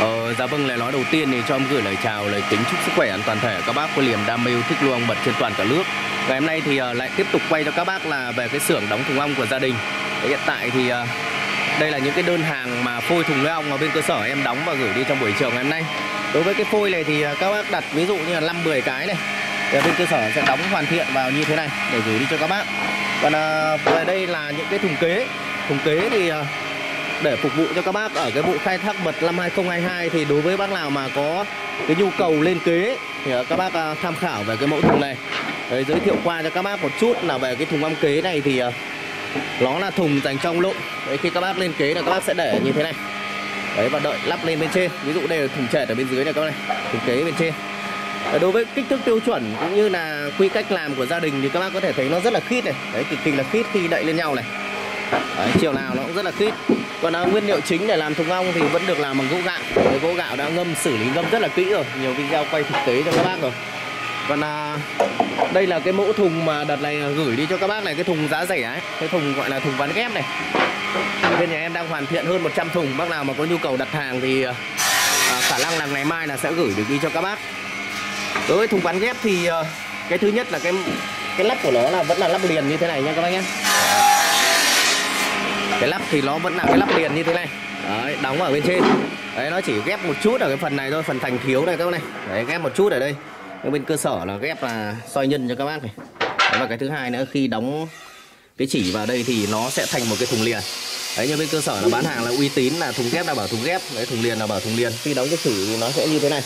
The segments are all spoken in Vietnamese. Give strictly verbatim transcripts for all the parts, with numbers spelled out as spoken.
Ờ, dạ vâng, lời nói đầu tiên thì cho ông gửi lời chào, lời kính chúc sức khỏe an toàn thể các bác có niềm đam mê yêu thích nuôi ong mật trên toàn cả nước. Ngày hôm nay thì uh, lại tiếp tục quay cho các bác là về cái xưởng đóng thùng ong của gia đình. Hiện tại thì uh, đây là những cái đơn hàng mà phôi thùng nuôi ong mà bên cơ sở em đóng và gửi đi trong buổi chiều ngày hôm nay. Đối với cái phôi này thì uh, các bác đặt ví dụ như là năm mười cái này, thì bên cơ sở sẽ đóng hoàn thiện vào như thế này để gửi đi cho các bác. Còn uh, về đây là những cái thùng kế, thùng kế thì uh, để phục vụ cho các bác ở cái vụ khai thác mật năm hai không hai hai, thì đối với bác nào mà có cái nhu cầu lên kế thì các bác tham khảo về cái mẫu thùng này. Đấy, giới thiệu qua cho các bác một chút là về cái thùng ong kế này thì nó là thùng dành cho ong lộn. Đấy, khi các bác lên kế là các bác sẽ để như thế này. Đấy, và đợi lắp lên bên trên. Ví dụ đây là thùng chệt ở bên dưới này các bác này, thùng kế bên trên. Đấy, đối với kích thước tiêu chuẩn cũng như là quy cách làm của gia đình thì các bác có thể thấy nó rất là khít này. Đấy, cực kỳ là khít khi đậy lên nhau này. Đấy, chiều nào nó cũng rất là khít. Còn uh, nguyên liệu chính để làm thùng ong thì vẫn được làm bằng gỗ gạo. Cái gỗ gạo đã ngâm, xử lý ngâm rất là kỹ rồi, nhiều video quay thực tế cho các bác rồi. Còn uh, đây là cái mẫu thùng mà đợt này gửi đi cho các bác này, cái thùng giá rẻ ấy, cái thùng gọi là thùng ván ghép này. Bên nhà em đang hoàn thiện hơn một trăm thùng, bác nào mà có nhu cầu đặt hàng thì uh, khả năng là ngày mai là sẽ gửi được đi cho các bác. Đối với thùng ván ghép thì uh, cái thứ nhất là cái cái lắp của nó là vẫn là lắp liền như thế này nha các bác nhé. Cái lắp thì nó vẫn là cái lắp liền như thế này. Đấy, đóng ở bên trên. Đấy, nó chỉ ghép một chút ở cái phần này thôi, phần thành thiếu này các bác này. Đấy, ghép một chút ở đây. Ở bên cơ sở là ghép là soi nhân cho các bác này. Đấy, và cái thứ hai nữa, khi đóng cái chỉ vào đây thì nó sẽ thành một cái thùng liền. Đấy, như bên cơ sở là bán hàng là uy tín, là thùng ghép là bảo thùng ghép, đấy, thùng liền là bảo thùng liền. Khi đóng cái chỉ thì nó sẽ như thế này.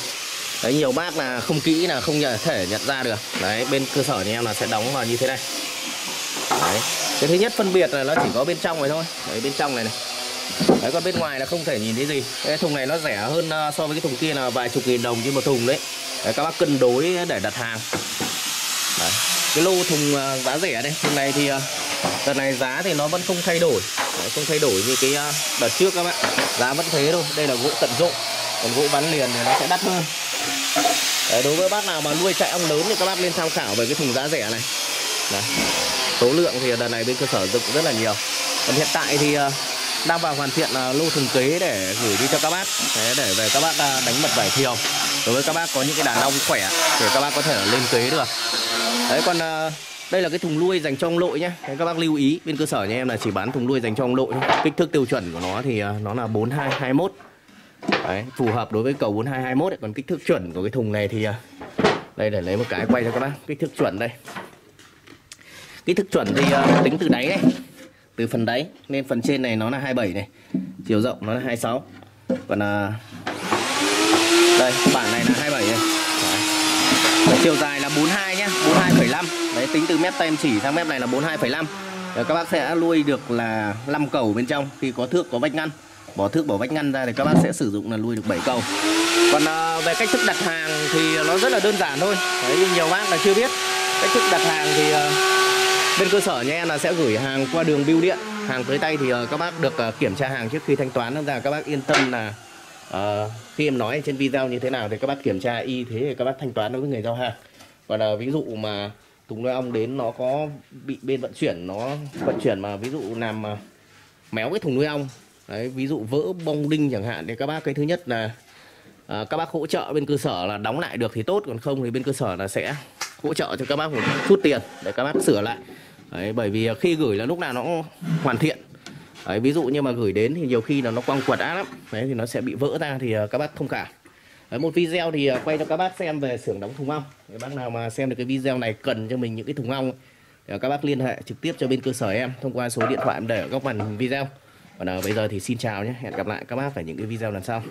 Đấy, nhiều bác là không kỹ là không thể nhận ra được. Đấy, bên cơ sở nhà em là sẽ đóng vào như thế này. Đấy. Cái thứ nhất phân biệt là nó chỉ có bên trong này thôi. Đấy, bên trong này này. Đấy, còn bên ngoài là không thể nhìn thấy gì. Cái thùng này nó rẻ hơn so với cái thùng kia là vài chục nghìn đồng trên một thùng đấy. Đấy, các bác cân đối để đặt hàng. Đấy. Cái lô thùng giá rẻ đây, thùng này thì đợt này giá thì nó vẫn không thay đổi. Đấy, không thay đổi như cái đợt trước các bạn. Giá vẫn thế thôi. Đây là gỗ tận dụng. Còn gỗ ván liền thì nó sẽ đắt hơn. Đấy, đối với bác nào mà nuôi chạy ong lớn thì các bác nên tham khảo về cái thùng giá rẻ này. Đấy. Số lượng thì đợt này bên cơ sở dựng rất là nhiều. Còn hiện tại thì đang vào hoàn thiện lô thùng kế để gửi đi cho các bác. Thế để về các bác đánh mật vải thiều. Đối với các bác có những cái đàn ong khỏe thì các bác có thể lên kế được. Đấy, còn đây là cái thùng nuôi dành cho ong lội nhé. Các bác lưu ý, bên cơ sở nhà em là chỉ bán thùng nuôi dành cho ong lội. Kích thước tiêu chuẩn của nó thì nó là bốn hai hai mốt. Đấy, phù hợp đối với cầu bốn hai hai mốt. Còn kích thước chuẩn của cái thùng này thì đây, để lấy một cái quay cho các bác. Kích thước chuẩn đây. Kích thước chuẩn thì uh, tính từ đáy này, từ phần đáy lên phần trên này nó là hai mươi bảy này, chiều rộng nó là hai mươi sáu. Còn uh, đây bản này là hai mươi bảy này. Đấy. Chiều dài là bốn mươi hai nhá, bốn mươi hai phẩy năm. Đấy, tính từ mép tem chỉ sang mép này là bốn mươi hai phẩy năm. Các bác sẽ nuôi được là năm cầu bên trong, khi có thước có vách ngăn. Bỏ thước bỏ vách ngăn ra thì các bác sẽ sử dụng là nuôi được bảy cầu. Còn uh, về cách thức đặt hàng thì nó rất là đơn giản thôi. Đấy, nhưng nhiều bác là chưa biết. Cách thức đặt hàng thì uh, bên cơ sở nhà em là sẽ gửi hàng qua đường bưu điện. Hàng tới tay thì các bác được kiểm tra hàng trước khi thanh toán. Nên là các bác yên tâm là uh, khi em nói trên video như thế nào thì các bác kiểm tra y thế thì các bác thanh toán đối với người giao hàng. Còn uh, ví dụ mà thùng nuôi ong đến nó có bị bên vận chuyển, nó vận chuyển mà ví dụ làm uh, méo cái thùng nuôi ong. Đấy, ví dụ vỡ bông đinh chẳng hạn thì các bác cái thứ nhất là uh, các bác hỗ trợ bên cơ sở là đóng lại được thì tốt. Còn không thì bên cơ sở là sẽ hỗ trợ cho các bác một chút tiền để các bác sửa lại. Đấy, bởi vì khi gửi là lúc nào nó hoàn thiện. Đấy, ví dụ như mà gửi đến thì nhiều khi là nó quăng quật á lắm. Đấy, thì nó sẽ bị vỡ ra thì các bác thông cảm. Đấy, một video thì quay cho các bác xem về xưởng đóng thùng ong. Đấy, bác nào mà xem được cái video này cần cho mình những cái thùng ong thì các bác liên hệ trực tiếp cho bên cơ sở em thông qua số điện thoại em để ở góc màn hình video. Còn à, bây giờ thì xin chào nhé, hẹn gặp lại các bác ở những cái video lần sau.